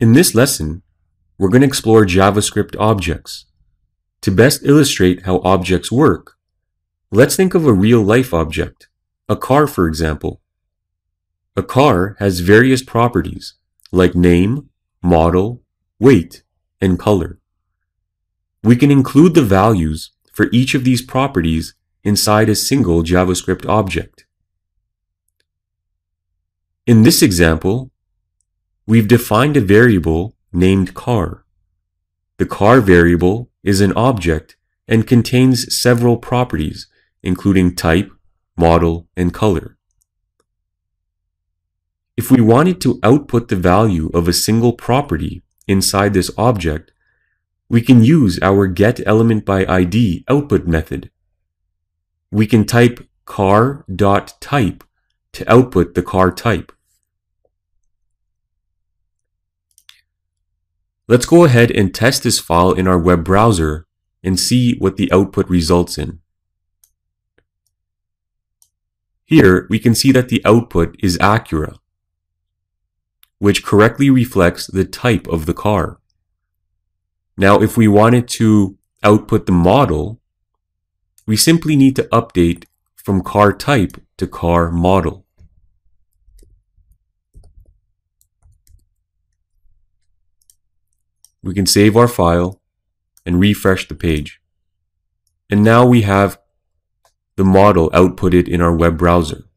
In this lesson, we're going to explore JavaScript objects. To best illustrate how objects work, let's think of a real-life object, a car for example. A car has various properties, like name, model, weight, and color. We can include the values for each of these properties inside a single JavaScript object. In this example, we've defined a variable named car. The car variable is an object and contains several properties, including type, model, and color. If we wanted to output the value of a single property inside this object, we can use our getElementByID output method. We can type car.type to output the car type. Let's go ahead and test this file in our web browser and see what the output results in. Here, we can see that the output is Acura, which correctly reflects the type of the car. Now, if we wanted to output the model, we simply need to update from car type to car model. We can save our file and refresh the page. And now we have the model outputted in our web browser.